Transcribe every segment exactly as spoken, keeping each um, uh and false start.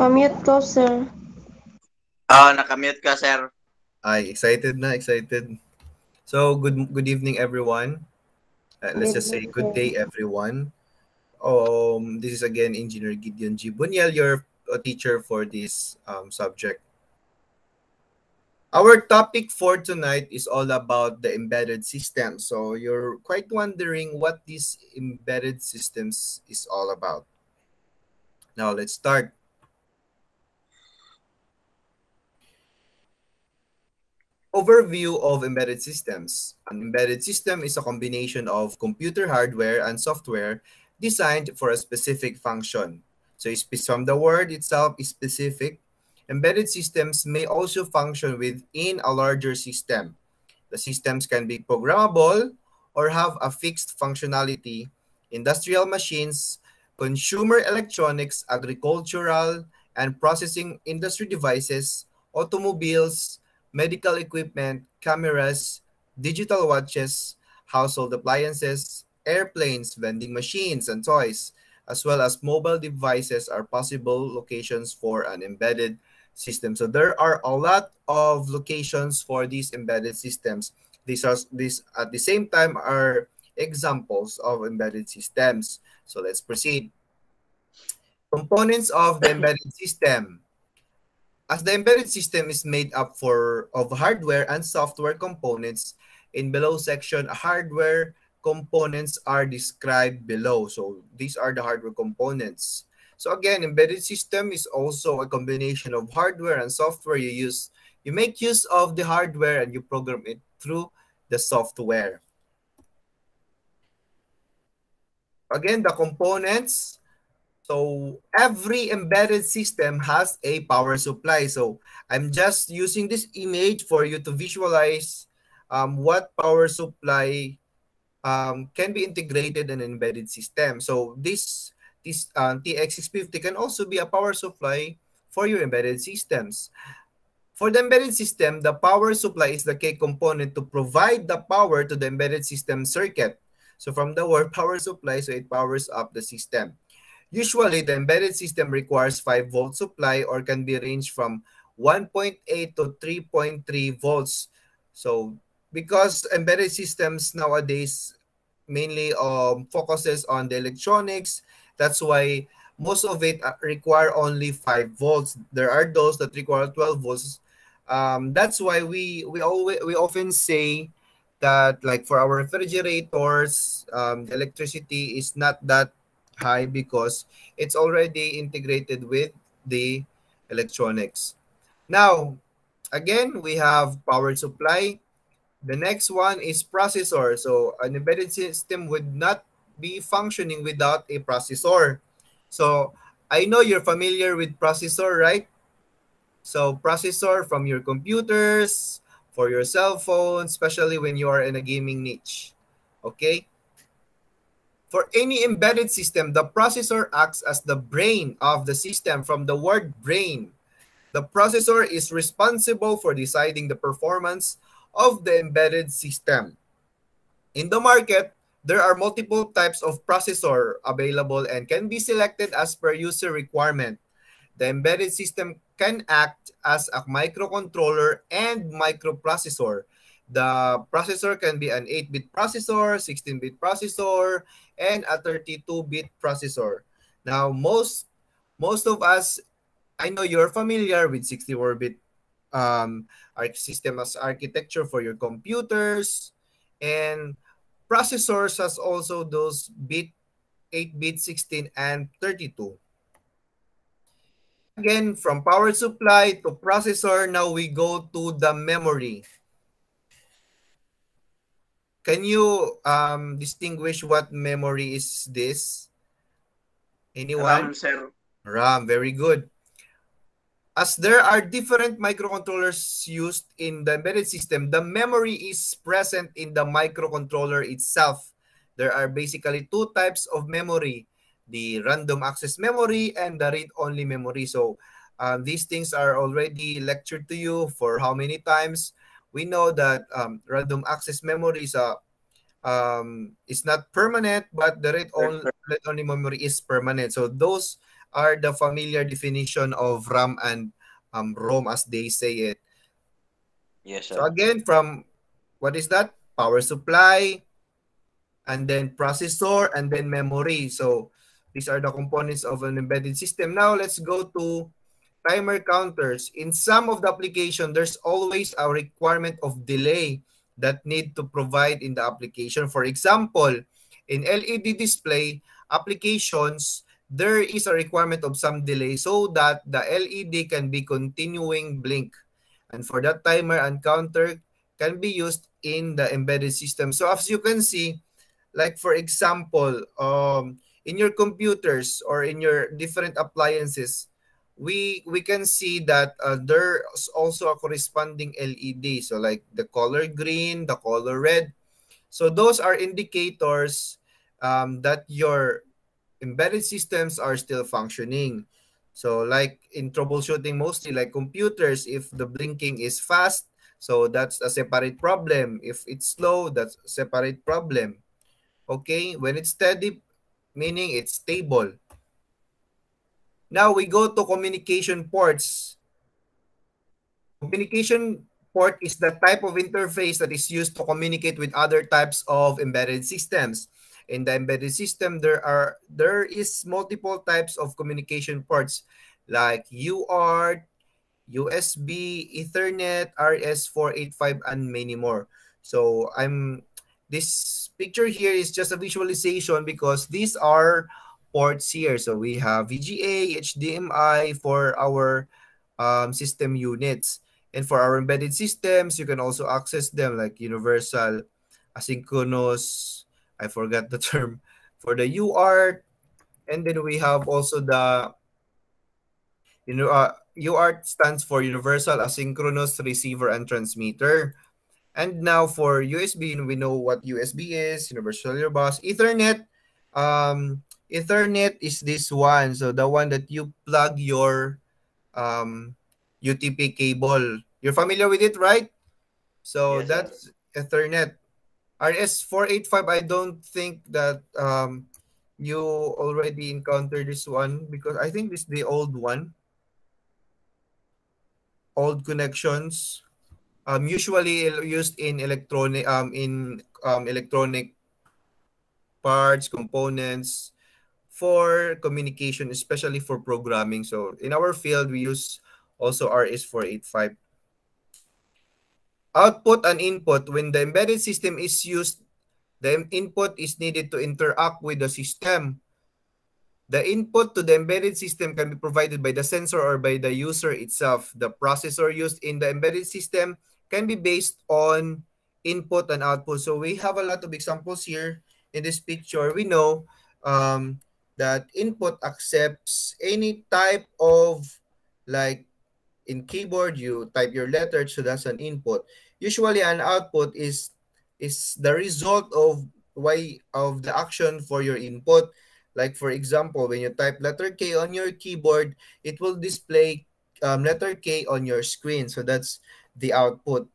Pamute ko, sir. Ah, oh, nakamute ka, sir. Ay, excited na, excited. So, good good evening, everyone. Uh, let's good just say good day, everyone. Um, this is again Engineer Gideon G Buniel, your uh, teacher for this um, subject. Our topic for tonight is all about the embedded system. So, you're quite wondering what these embedded systems is all about. Now, let's start. Overview of embedded systems. An embedded system is a combination of computer hardware and software designed for a specific function. So from the word itself is specific. Embedded systems may also function within a larger system. The systems can be programmable or have a fixed functionality. Industrial machines, consumer electronics, agricultural and processing industry devices, automobiles, medical equipment, cameras, digital watches, household appliances, airplanes, vending machines, and toys, as well as mobile devices are possible locations for an embedded system. So there are a lot of locations for these embedded systems. These are these at the same time are examples of embedded systems. So let's proceed. Components of the embedded system. As the embedded system is made up for of hardware and software components, in below section, hardware components are described below. So these are the hardware components. So again, embedded system is also a combination of hardware and software. You use, you make use of the hardware and you program it through the software. Again, the components. So every embedded system has a power supply. So I'm just using this image for you to visualize um, what power supply um, can be integrated in an embedded system. So this, this uh, T X six fifty can also be a power supply for your embedded systems. For the embedded system, the power supply is the key component to provide the power to the embedded system circuit. So from the word power supply, so it powers up the system. Usually, the embedded system requires five volt supply or can be ranged from one point eight to three point three volts. So, because embedded systems nowadays mainly um, focuses on the electronics, that's why most of it require only five volts. There are those that require twelve volts. Um, that's why we, we, always, we often say that, like for our refrigerators, um, the electricity is not that high because it's already integrated with the electronics. Now, again, we have power supply. The next one is processor. So an embedded system would not be functioning without a processor. So I know you're familiar with processor, right? So processor from your computers, for your cell phone, especially when you are in a gaming niche. Okay? For any embedded system, the processor acts as the brain of the system from the word brain. The processor is responsible for deciding the performance of the embedded system. In the market, there are multiple types of processor available and can be selected as per user requirement. The embedded system can act as a microcontroller and microprocessor. The processor can be an eight bit processor, sixteen bit processor, and a thirty-two bit processor. Now, most most of us, I know you're familiar with sixty-four bit um, system as architecture for your computers. And processors has also those bit, eight bit, sixteen, and thirty-two. Again, from power supply to processor, now we go to the memory. Can you um, distinguish what memory is this? Anyone? RAM, sir. RAM, very good. As there are different microcontrollers used in the embedded system, the memory is present in the microcontroller itself. There are basically two types of memory, the random access memory and the read-only memory. So uh, these things are already lectured to you for how many times? We know that um, random access memory is, uh, um, is not permanent, but the read-only memory is permanent. So those are the familiar definition of RAM and um, ROM, as they say it. Yes, sir. So again, from what is that? Power supply, and then processor, and then memory. So these are the components of an embedded system. Now let's go to timer counters. In some of the application, there's always a requirement of delay that need to provide in the application. For example, in L E D display applications, there is a requirement of some delay so that the L E D can be continuing blink. And for that, timer and counter can be used in the embedded system. So as you can see, like for example, um, in your computers or in your different appliances, we we can see that uh, there's also a corresponding L E D. So like the color green, the color red. So those are indicators um, that your embedded systems are still functioning. So like in troubleshooting, mostly like computers, if the blinking is fast, so that's a separate problem. If it's slow, that's a separate problem. Okay, when it's steady, meaning it's stable. Now we go to communication ports. Communication port is the type of interface that is used to communicate with other types of embedded systems. In the embedded system, there are there is multiple types of communication ports like U A R T, U S B, Ethernet, R S four eighty-five, and many more. So I'm this picture here is just a visualization because these are ports here. So we have V G A, H D M I for our um, system units. And for our embedded systems, you can also access them like universal, asynchronous, I forgot the term, for the U A R T. And then we have also the, you know, uh, U A R T stands for Universal Asynchronous Receiver and Transmitter. And now for U S B, we know what U S B is, Universal Serial Bus. Ethernet, um, Ethernet is this one. So the one that you plug your um, U T P cable. You're familiar with it, right? So yes, that's yes. Ethernet. R S four eighty-five, I don't think that um, you already encountered this one because I think this is the old one. Old connections, um, usually used in electronic, um, in um, electronic parts, components for communication, especially for programming. So in our field, we use also R S four eighty-five. Output and input. When the embedded system is used, the input is needed to interact with the system. The input to the embedded system can be provided by the sensor or by the user itself. The processor used in the embedded system can be based on input and output. So we have a lot of examples here in this picture. We know um, that input accepts any type of, like, in keyboard, you type your letter, so that's an input. Usually, an output is is the result of why of the action for your input. Like for example, when you type letter K on your keyboard, it will display um, letter K on your screen. So that's the output.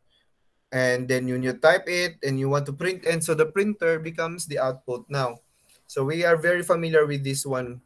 And then when you type it and you want to print, and so the printer becomes the output now. So we are very familiar with this one.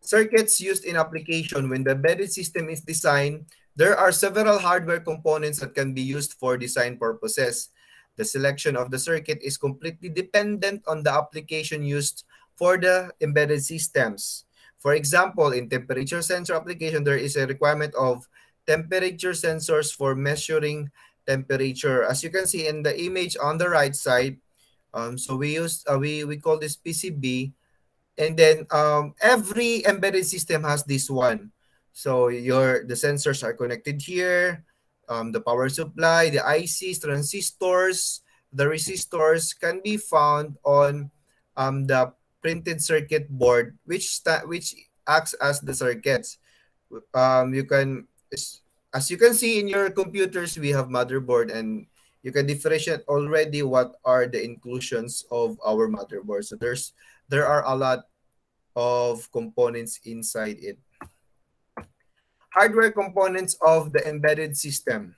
Circuits used in application. When the embedded system is designed, there are several hardware components that can be used for design purposes. The selection of the circuit is completely dependent on the application used for the embedded systems. For example, in temperature sensor application, there is a requirement of temperature sensors for measuring temperature. As you can see in the image on the right side, um, so we use uh, we we call this P C B. And then um, every embedded system has this one. So your the sensors are connected here, um, the power supply, the I Cs, transistors, the resistors can be found on um, the printed circuit board, which which acts as the circuits. Um, you can, as you can see in your computers, we have motherboard, and you can differentiate already what are the inclusions of our motherboard. So there's There are a lot of components inside it. Hardware components of the embedded system.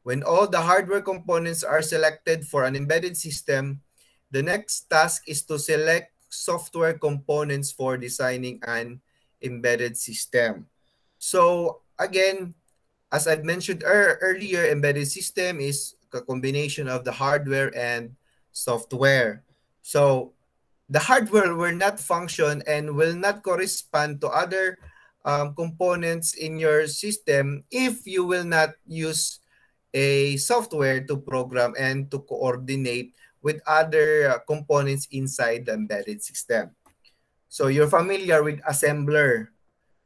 When all the hardware components are selected for an embedded system, the next task is to select software components for designing an embedded system. So again, as I've mentioned er earlier, embedded system is a combination of the hardware and software. So the hardware will not function and will not correspond to other um, components in your system if you will not use a software to program and to coordinate with other uh, components inside the embedded system. So you're familiar with assembler.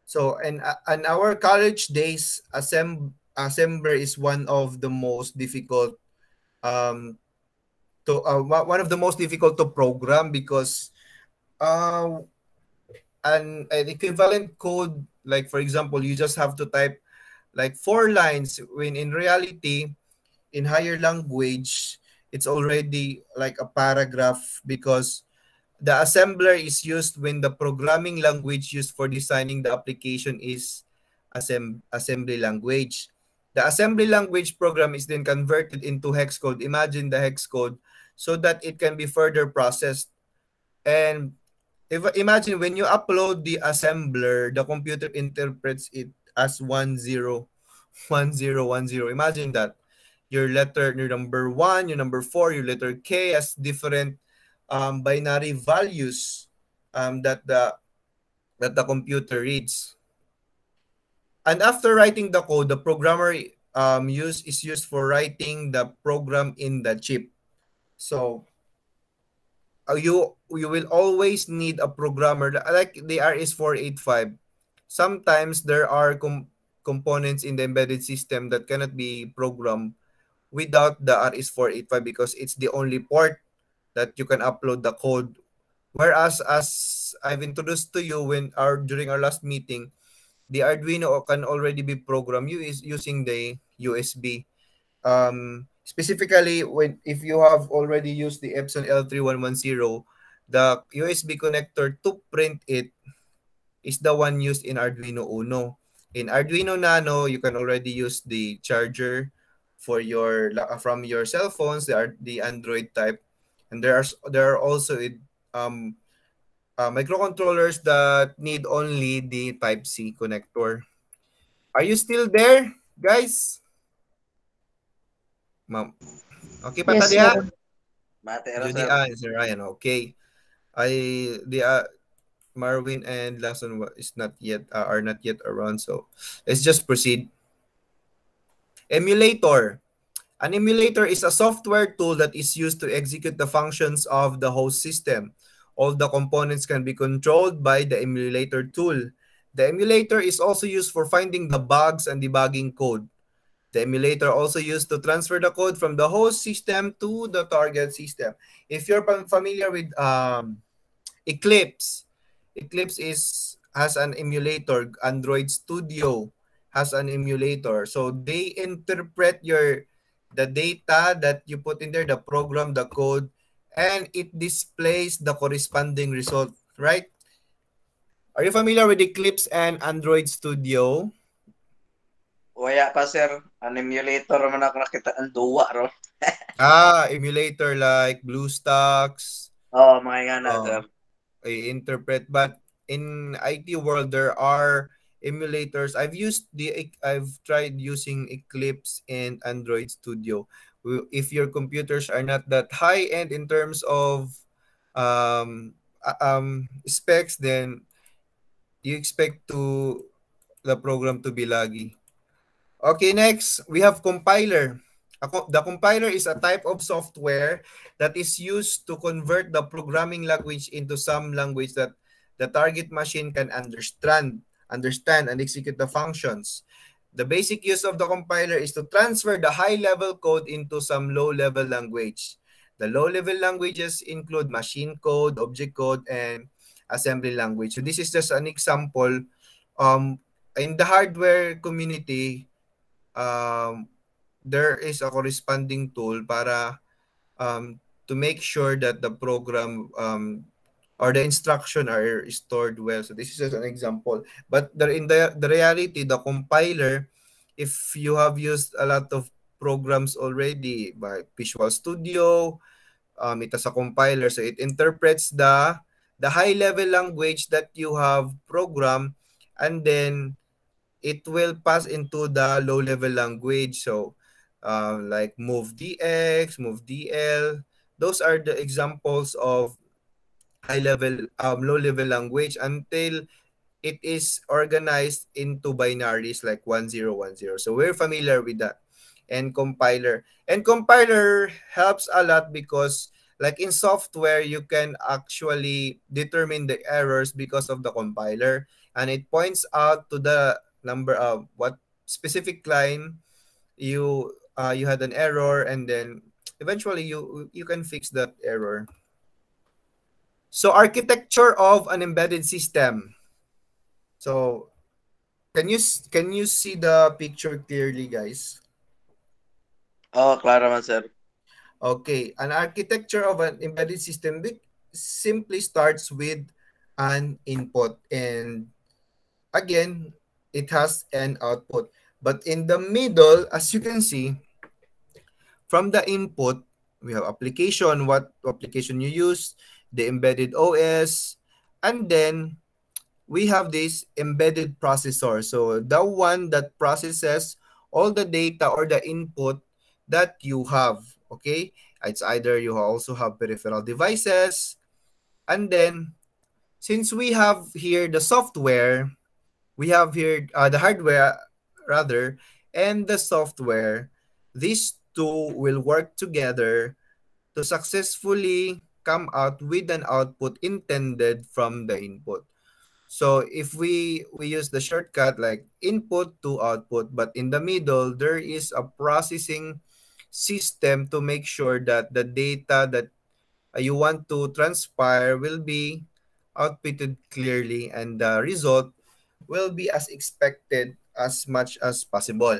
So in, uh, in our college days, assemb assembler is one of the most difficult um, to uh, one of the most difficult to program, because uh, an, an equivalent code, like for example, you just have to type like four lines, when in reality, in higher language, it's already like a paragraph, because the assembler is used when the programming language used for designing the application is assemb assembly language. The assembly language program is then converted into hex code. Imagine the hex code, so that it can be further processed. And if, imagine when you upload the assembler, the computer interprets it as one zero, one zero, one zero. Imagine that. Your letter, your number one, your number four, your letter K as different um, binary values um, that the that the computer reads. And after writing the code, the programmer um, use is used for writing the program in the chip. So uh, you you will always need a programmer, like the R S four eighty-five. Sometimes there are com components in the embedded system that cannot be programmed without the R S four eighty-five, because it's the only port that you can upload the code. Whereas, as I've introduced to you when our during our last meeting, the Arduino can already be programmed using the U S B. Um, specifically, when if you have already used the Epson L thirty-one ten, the U S B connector to print it is the one used in Arduino Uno. In Arduino Nano, you can already use the charger for your from your cell phones, they are the Android type, and there are there are also um uh, microcontrollers that need only the Type C connector. Are you still there, guys? Ma'am, okay, yes, Patadya. Judy, ah, Sir Ryan, okay. I the uh, Marvin and Lason is not yet uh, are not yet around, so let's just proceed. Emulator. An emulator is a software tool that is used to execute the functions of the host system. All the components can be controlled by the emulator tool. The emulator is also used for finding the bugs and debugging code. The emulator also used to transfer the code from the host system to the target system. If you're familiar with um, Eclipse, Eclipse is has an emulator. Android Studio has an emulator, so they interpret your the data that you put in there, the program, the code, and it displays the corresponding result, right? Are you familiar with Eclipse and Android Studio? Waya pa, sir. An emulator man ako nakita ang duwa ron. Ah, emulator like Bluestacks. Oh, mga yan, um, sir. I interpret, but in I T world there are emulators. I've used the I've tried using Eclipse and Android Studio. If your computers are not that high end in terms of um, um, specs, then you expect to the program to be laggy. Okay, next we have compiler. The compiler is a type of software that is used to convert the programming language into some language that the target machine can understand. understand and execute the functions. The basic use of the compiler is to transfer the high-level code into some low-level language. The low-level languages include machine code, object code, and assembly language. So this is just an example. Um, in the hardware community, um, there is a corresponding tool para um, to make sure that the program um, or the instruction are stored well. So this is just an example. But the, in the, the reality, the compiler, if you have used a lot of programs already by Visual Studio, um, it has a compiler, so it interprets the the high-level language that you have programmed, and then it will pass into the low-level language. So uh, like move D X, move D L, those are the examples of high-level, um, low-level language until it is organized into binaries like one zero one zero. So we're familiar with that. And compiler. And compiler helps a lot because like in software, you can actually determine the errors because of the compiler. And it points out to the number of what specific line you uh, you had an error, and then eventually you, you can fix that error. So architecture of an embedded system. So can you can you see the picture clearly, guys? Oh, klaro man, sir. Okay, an architecture of an embedded system simply starts with an input, and again, it has an output. But in the middle, as you can see, from the input, we have application, what application you use, the embedded O S, and then we have this embedded processor. So the one that processes all the data or the input that you have. Okay, it's either you also have peripheral devices, and then since we have here the software, we have here uh, the hardware rather, and the software, these two will work together to successfully come out with an output intended from the input. So if we we use the shortcut like input to output, but in the middle there is a processing system to make sure that the data that you want to transpire will be outputted clearly, and the result will be as expected as much as possible.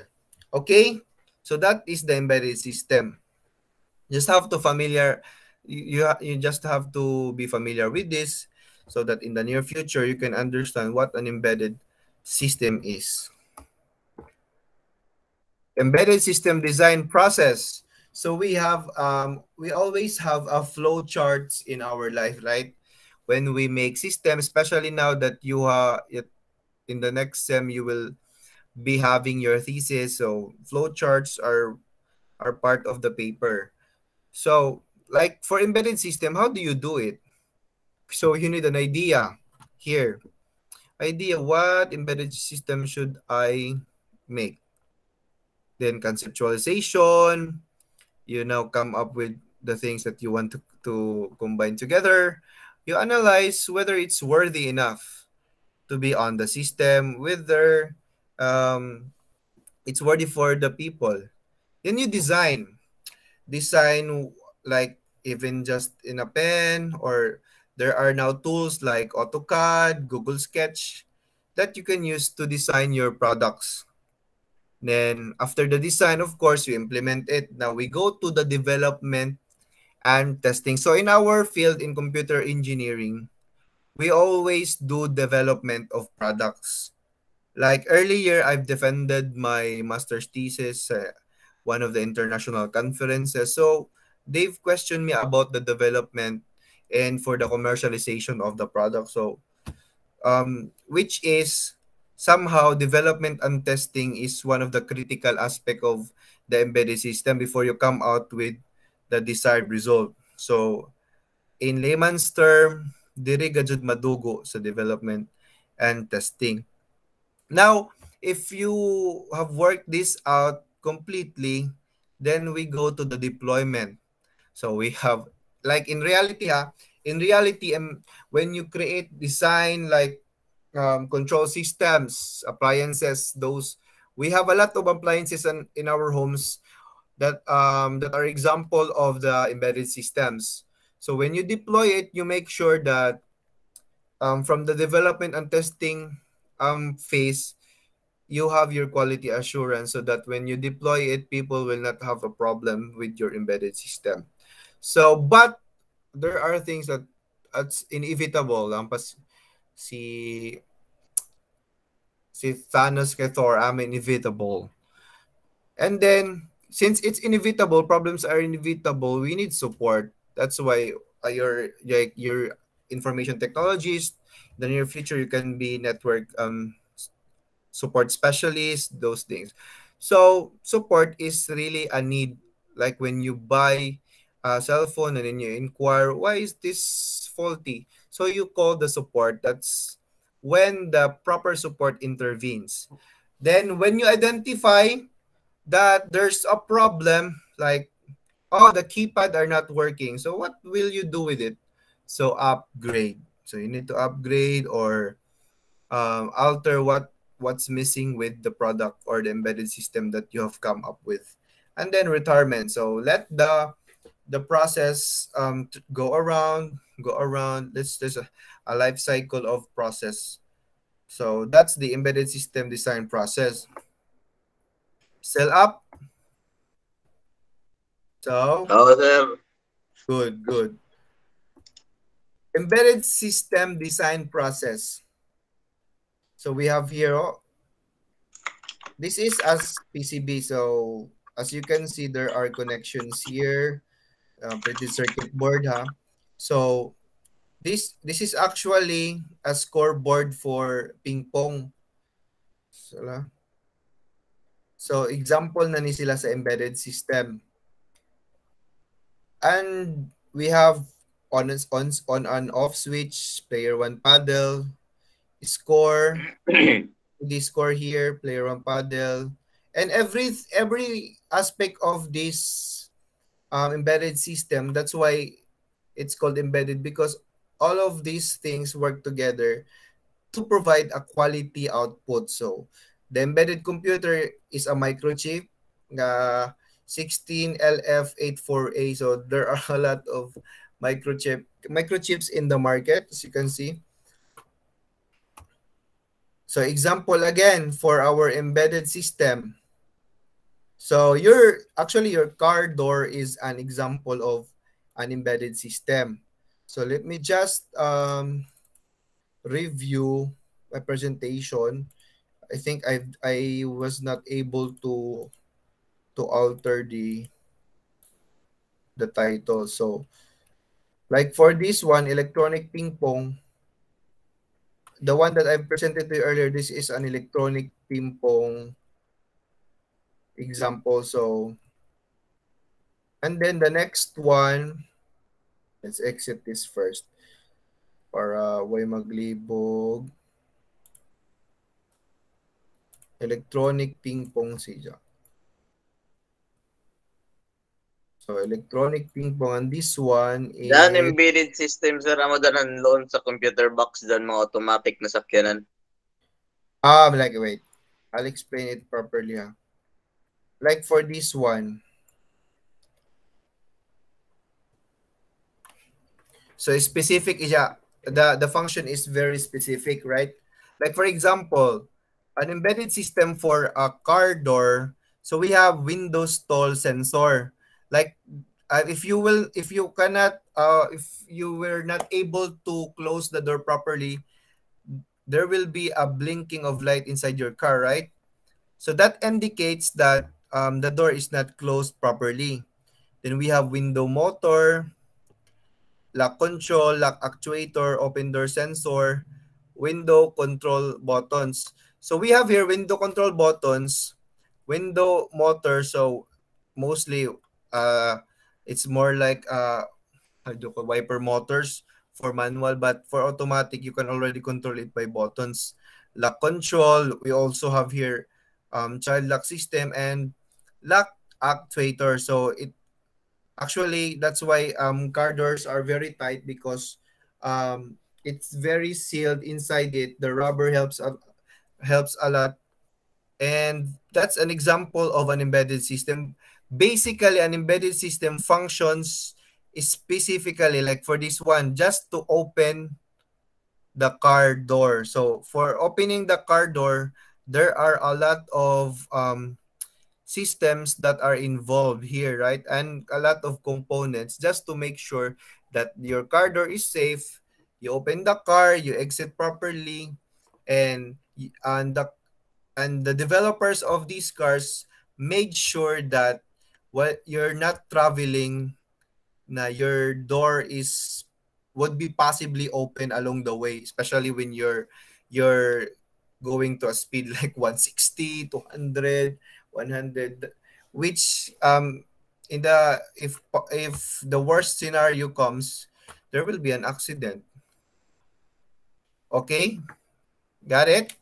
Okay, so that is the embedded system. Just have to familiar you, you just have to be familiar with this so that in the near future you can understand what an embedded system is. Embedded system design process. So we have, um, we always have a flow charts in our life, right? When we make systems, especially now that you are it, in the next sem, you will be having your thesis. So flow charts are are part of the paper. So like for embedded system, how do you do it? So you need an idea here. Idea, what embedded system should I make? Then conceptualization, you now come up with the things that you want to, to combine together. You analyze whether it's worthy enough to be on the system, whether um, it's worthy for the people. Then you design. Design like even just in a pen, or there are now tools like AutoCAD, Google Sketch that you can use to design your products. Then after the design, of course, you implement it. Now we go to the development and testing. So in our field in computer engineering, we always do development of products. Like earlier, I've defended my master's thesis at one of the international conferences. So they've questioned me about the development and for the commercialization of the product. So um, which is... somehow, development and testing is one of the critical aspects of the embedded system before you come out with the desired result. So, in layman's term, diri gajud madugo sa development and testing. Now, if you have worked this out completely, then we go to the deployment. So, we have, like in reality, ha, in reality, um, when you create design like Um, control systems, appliances, those, we have a lot of appliances in, in our homes that um, that are example of the embedded systems. So when you deploy it, you make sure that um, from the development and testing um, phase, you have your quality assurance so that when you deploy it, people will not have a problem with your embedded system. So, but there are things that that's inevitable. Um, Si, si Thanos kay Thor, I'm inevitable. And then, since it's inevitable, problems are inevitable, we need support. That's why your, your, your information technologies. In the near future, you can be network um, support specialists, those things. So support is really a need. Like when you buy a cell phone and then you inquire, why is this faulty? So you call the support. That's when the proper support intervenes. Then when you identify that there's a problem, like, oh, the keypad are not working. So what will you do with it? So upgrade. So you need to upgrade or um, alter what, what's missing with the product or the embedded system that you have come up with. And then retirement. So let the the process um, go around, go around. Let's, there's a, a life cycle of process. So that's the embedded system design process. Still up. So awesome. Good, good. Embedded system design process. So we have here, oh, this is as P C B. So as you can see, there are connections here. Uh, pretty circuit board, huh? So this this is actually a scoreboard for ping pong. So, so example na ni sila sa embedded system. And we have on on on and off switch, player one paddle, score, the score here, player one paddle, and every every aspect of this Um, embedded system. That's why it's called embedded, because all of these things work together to provide a quality output. So the embedded computer is a microchip, uh, sixteen L F eighty-four A. So there are a lot of microchip microchips in the market, as you can see. So example again for our embedded system. So your actually your car door is an example of an embedded system. So let me just um, review my presentation. I think I I was not able to to alter the the title. So like for this one, electronic ping pong. The one that I presented to you earlier, this is an electronic ping pong example. So, and then the next one, let's exit this first para way maglibog. Electronic ping pong siya. So electronic ping pong, and this one is dan embedded systems sir amo dan loan sa computer box dan mga automatic na sakyanan. Ah, like wait, I'll explain it properly, ha. Like for this one, so specific is yeah, the the function is very specific, right? Like for example, an embedded system for a car door. So we have Windows toll sensor. Like uh, if you will, if you cannot, uh, if you were not able to close the door properly, there will be a blinking of light inside your car, right? So that indicates that Um, the door is not closed properly. Then we have window motor, lock control, lock actuator, open door sensor, window control buttons. So we have here window control buttons, window motor. So mostly uh, it's more like uh, wiper motors for manual, but for automatic, you can already control it by buttons. Lock control, we also have here um, child lock system and lock actuator. So it actually, that's why um car doors are very tight, because um it's very sealed inside it. The rubber helps uh, helps a lot, and that's an example of an embedded system. Basically, an embedded system functions specifically, like for this one, just to open the car door. So for opening the car door, there are a lot of um systems that are involved here, right? And a lot of components just to make sure that your car door is safe. You open the car, you exit properly, and and the and the developers of these cars made sure that what you're not traveling, na your door is would be possibly open along the way, especially when you're you're going to a speed like one sixty, two hundred, one hundred, which um in the if if the worst scenario comes, there will be an accident. Okay, got it.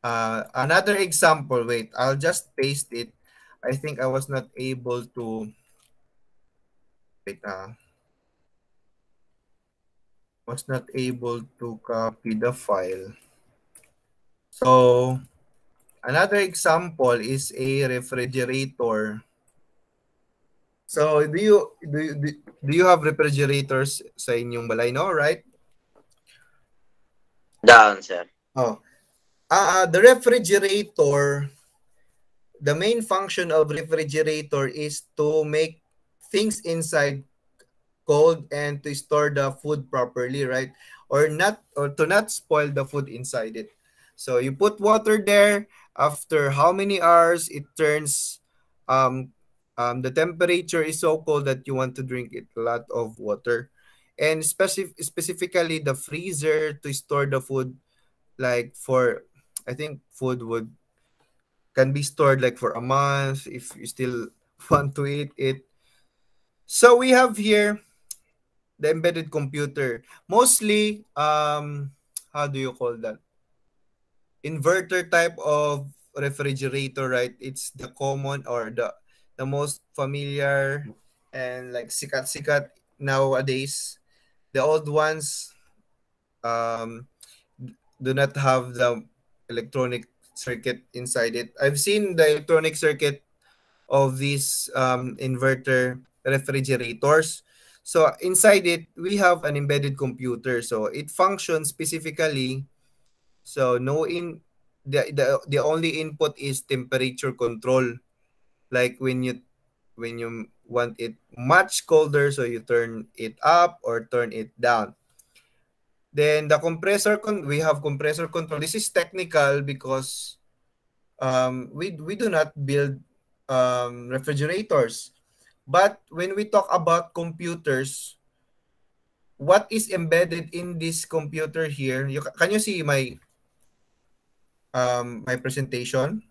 Uh, another example. Wait, I'll just paste it. I think I was not able to. Wait, uh, was not able to copy the file. So another example is a refrigerator. So do you do do, do you have refrigerators sa inyong balay, no? Right? Down, sir. Oh. Uh, the refrigerator, the main function of refrigerator is to make things inside cold and to store the food properly, right? Or not, or to not spoil the food inside it. So you put water there. After how many hours, it turns, um, um, the temperature is so cold that you want to drink it. A lot of water. And specif specifically the freezer to store the food, like for... I think food would can be stored like for a month if you still want to eat it. So we have here the embedded computer. Mostly, um, how do you call that? Inverter type of refrigerator, right? It's the common or the, the most familiar and like sikat-sikat nowadays. The old ones um, do not have the electronic circuit inside it. I've seen the electronic circuit of these um, inverter refrigerators. So inside it, we have an embedded computer. So it functions specifically. So no in the the, the only input is temperature control. Like when you when you want it much colder, so you turn it up or turn it down. Then the compressor, con we have compressor control. This is technical because um, we, we do not build um, refrigerators. But when we talk about computers, what is embedded in this computer here? You, can you see my, um, my presentation?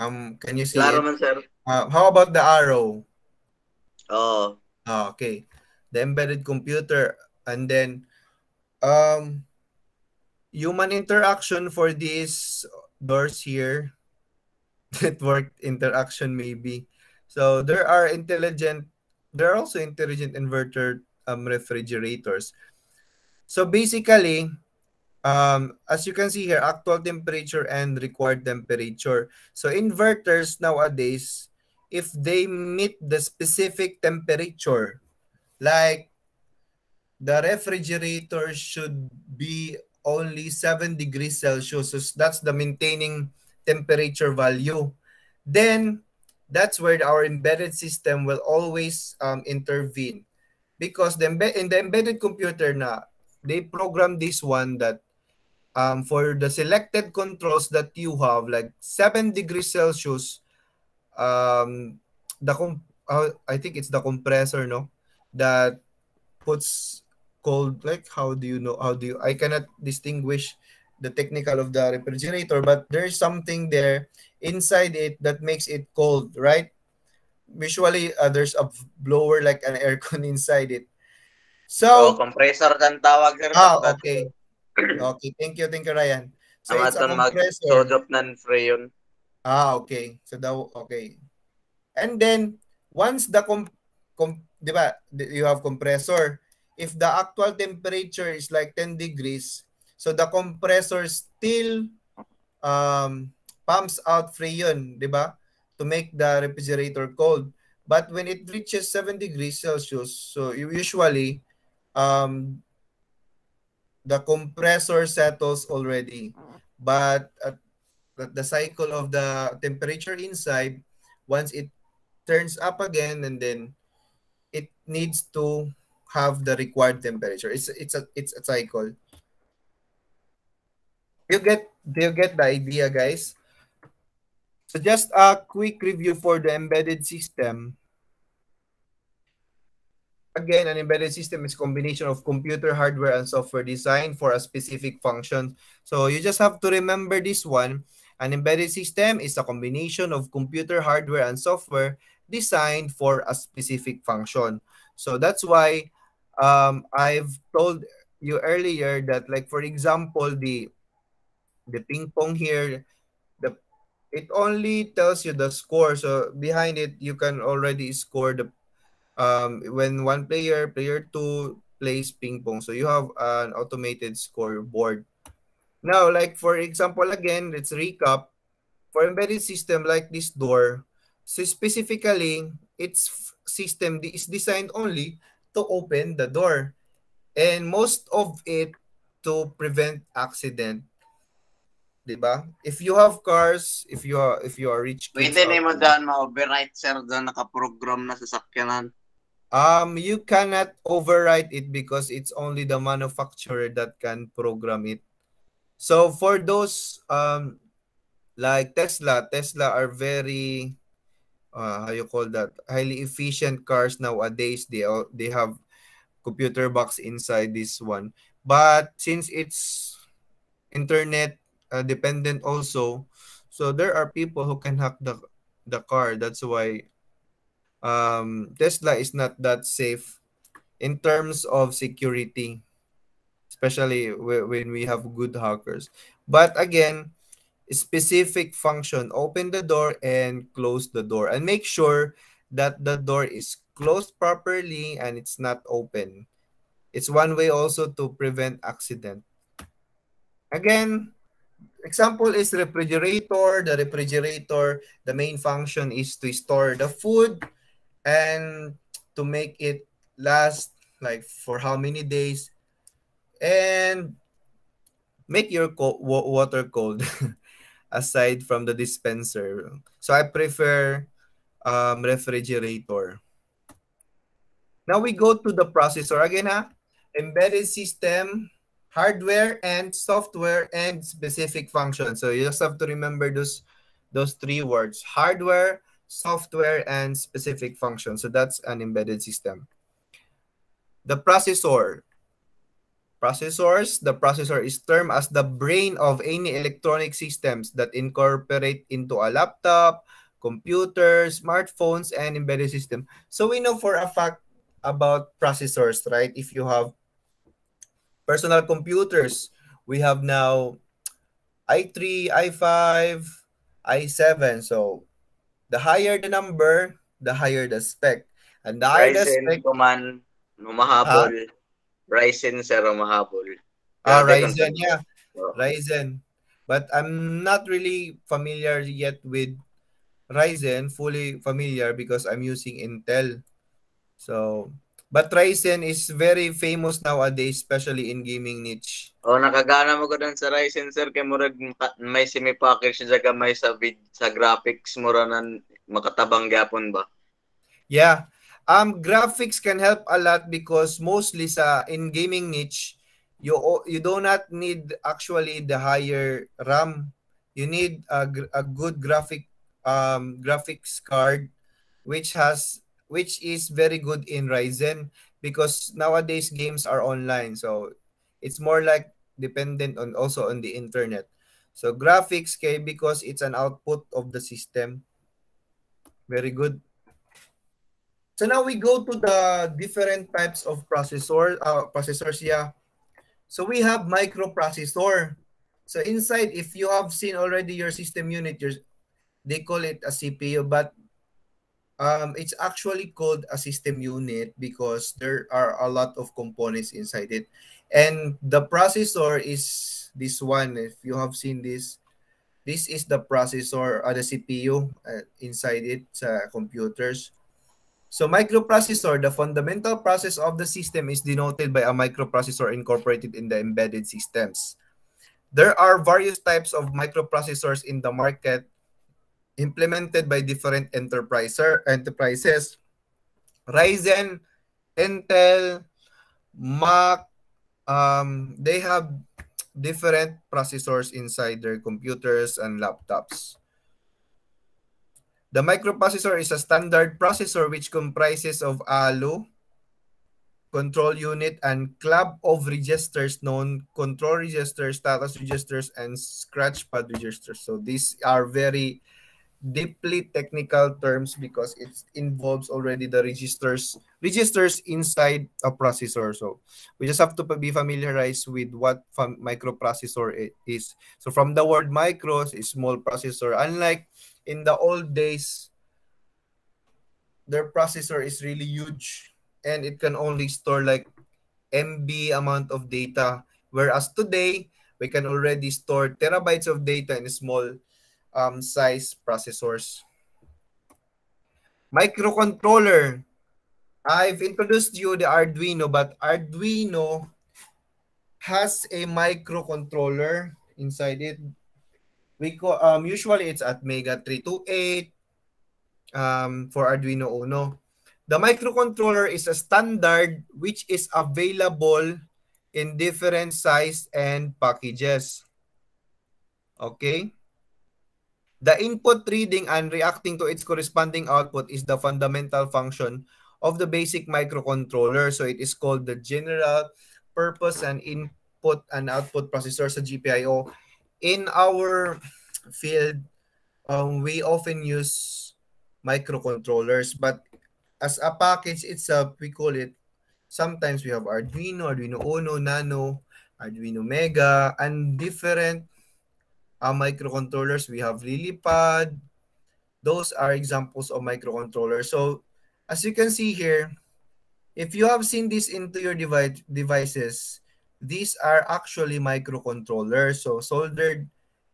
Um, can you see it? Uh, how about the arrow? Oh. Oh, okay. The embedded computer, and then um, human interaction for these doors here, network interaction maybe. So there are intelligent, there are also intelligent inverter um, refrigerators. So basically, um, as you can see here, actual temperature and required temperature. So inverters nowadays, if they meet the specific temperature, like the refrigerator should be only seven degrees Celsius. So that's the maintaining temperature value. Then that's where our embedded system will always um, intervene. Because the in the embedded computer na, they program this one that um, for the selected controls that you have, like seven degrees Celsius, um, the comp uh, I think it's the compressor, no? That puts cold, like how do you know, how do you, I cannot distinguish the technical of the refrigerator, but there's something there inside it that makes it cold, right? Usually uh, there's a blower like an aircon inside it. So, oh, compressor kan tawag. Ah, okay. Okay, thank you, thank you, Ryan. So it's a compressor. Ah, okay. So that, okay. And then, once the comp comp diba, you have compressor. If the actual temperature is like ten degrees, so the compressor still um, pumps out Freon, diba, to make the refrigerator cold. But when it reaches seven degrees Celsius, so you usually um, the compressor settles already. But at, at the cycle of the temperature inside, once it turns up again, and then it needs to have the required temperature. It's it's a it's a cycle. You get do you get the idea, guys? So just a quick review for the embedded system. Again, an embedded system is a combination of computer hardware and software designed for a specific function. So you just have to remember this one. An embedded system is a combination of computer hardware and software designed for a specific function. So that's why um, I've told you earlier that, like, for example, the the ping pong here, the it only tells you the score. So behind it, you can already score the um, when one player, player two, plays ping pong. So you have an automated scoreboard. Now, like, for example, again, let's recap. For embedded system like this door, so specifically, its system is designed only to open the door, and most of it to prevent accident. Diba? If you have cars, if you are, if you are rich kids... Pwede na mo daan ma-override, sir, daan nakaprogram na sa sakyanan. Um, you cannot override it because it's only the manufacturer that can program it. So for those um, like Tesla, Tesla are very, uh, how you call that, highly efficient cars nowadays. They all, they have computer box inside this one. But since it's internet uh, dependent also, so there are people who can hack the, the car. That's why um, Tesla is not that safe in terms of security, especially when we have good hackers. But again, specific function, open the door and close the door. And make sure that the door is closed properly and it's not open. It's one way also to prevent accident. Again, example is refrigerator. The refrigerator, the main function is to store the food and to make it last, like, for how many days. And make your co water cold aside from the dispenser. So I prefer um, refrigerator. Now we go to the processor. Again, ha? Embedded system, hardware and software and specific function. So you just have to remember those, those three words, hardware, software, and specific function. So that's an embedded system. The processor. Processors, the processor is termed as the brain of any electronic systems that incorporate into a laptop, computer, smartphones, and embedded system. So we know for a fact about processors, right? If you have personal computers, we have now i three, i five, i seven. So the higher the number, the higher the spec. And the higher the spec... Ryzen, humahabol. Ryzen, sir, mahabol. Ah, Ryzen, yeah. Ryzen. But I'm not really familiar yet with Ryzen, fully familiar, because I'm using Intel. So, but Ryzen is very famous nowadays, especially in gaming niche. Oh, nakagana mo ko dun sa Ryzen, sir, kay murag may semi-package siya gamay sa vid sa graphics mura nan makatabang gyapon ba? Yeah. Um, graphics can help a lot because mostly sa in gaming niche, you you do not need actually the higher RAM. You need a, a good graphic um, graphics card, which has which is very good in Ryzen because nowadays games are online, so it's more like dependent on also on the internet. So graphics, okay, because it's an output of the system. Very good. So now we go to the different types of processor, uh, processors, yeah. So we have microprocessor. So inside, if you have seen already your system unit, your, they call it a C P U, but um, it's actually called a system unit because there are a lot of components inside it. And the processor is this one. If you have seen this, this is the processor, uh, the C P U uh, inside it, uh, computers. So microprocessor, the fundamental process of the system is denoted by a microprocessor incorporated in the embedded systems. There are various types of microprocessors in the market implemented by different enterprises. Ryzen, Intel, Mac, um, they have different processors inside their computers and laptops. The microprocessor is a standard processor which comprises of A L U, control unit, and club of registers known control registers, status registers, and scratch pad registers. So these are very deeply technical terms because it involves already the registers registers inside a processor. So we just have to be familiarized with what microprocessor is. So from the word micro, it's small processor. Unlike in the old days, their processor is really huge and it can only store like M B amount of data, whereas today we can already store terabytes of data in a small Um, size processors. Microcontroller. I've introduced you the Arduino, but Arduino has a microcontroller inside it. We call, um, usually it's at Mega three two eight um, for Arduino Uno. The microcontroller is a standard which is available in different size and packages. Okay. The input reading and reacting to its corresponding output is the fundamental function of the basic microcontroller. So it is called the general purpose and input and output processor, sa G P I O. In our field, um, we often use microcontrollers, but as a package itself, we call it, sometimes we have Arduino, Arduino Uno, Nano, Arduino Mega, and different Uh, microcontrollers. We have LilyPad. Those are examples of microcontrollers. So as you can see here, if you have seen this into your device devices, these are actually microcontrollers, so soldered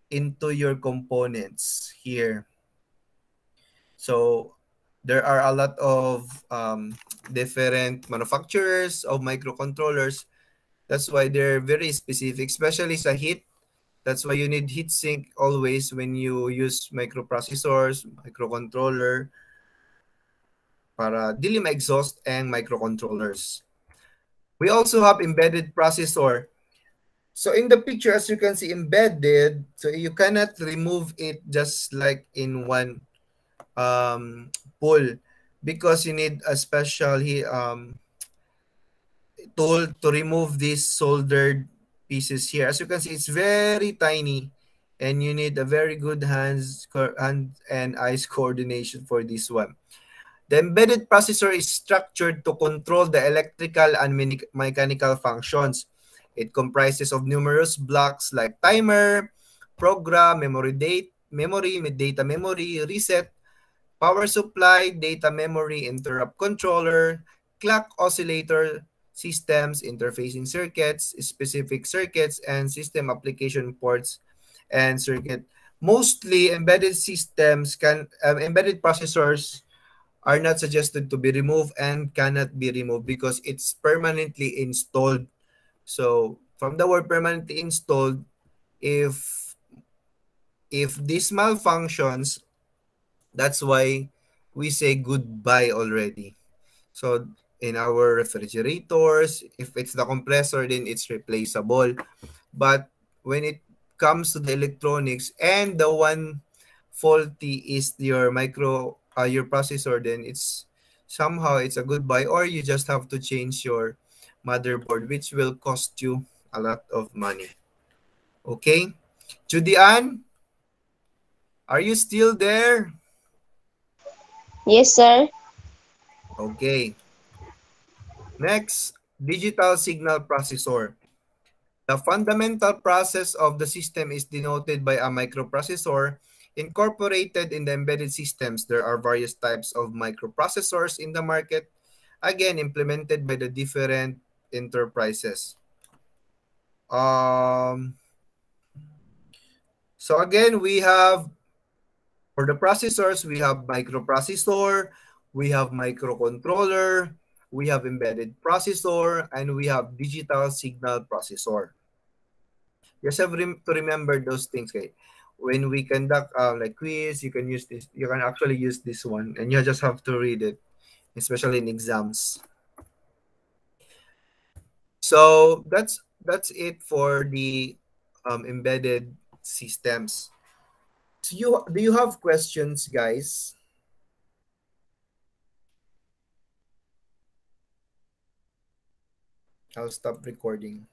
into your components here. So there are a lot of um, different manufacturers of microcontrollers. That's why they're very specific, especially sa heat. That's why you need heatsink always when you use microprocessors, microcontroller, para dili ma-exhaust and microcontrollers. We also have embedded processor. So in the picture, as you can see, embedded, so you cannot remove it just like in one um, pull because you need a special um, tool to remove this soldered pieces here. As you can see, it's very tiny and you need a very good hands hand and eyes coordination for this one. The embedded processor is structured to control the electrical and me mechanical functions. It comprises of numerous blocks like timer, program, memory, date, memory, data memory, reset, power supply, data memory, interrupt controller, clock oscillator, systems, interfacing circuits, specific circuits, and system application ports and circuit. Mostly embedded systems can, um, embedded processors are not suggested to be removed and cannot be removed because it's permanently installed. So from the word permanently installed, if, if this malfunctions, that's why we say goodbye already. So in our refrigerators, if it's the compressor, then it's replaceable. But when it comes to the electronics and the one faulty is your micro, uh, your processor, then it's somehow it's a goodbye, or you just have to change your motherboard, which will cost you a lot of money. Okay, Judian, are you still there? Yes, sir. Okay. Next, digital signal processor. The fundamental process of the system is denoted by a microprocessor incorporated in the embedded systems. There are various types of microprocessors in the market, again, implemented by the different enterprises. Um, so again, we have, for the processors, we have microprocessor, we have microcontroller, we have embedded processor, and we have digital signal processor. Just have to remember those things. Okay? When we conduct uh, like quiz, you can use this. You can actually use this one, and you just have to read it, especially in exams. So that's that's it for the um, embedded systems. So you do you have questions, guys? I'll stop recording.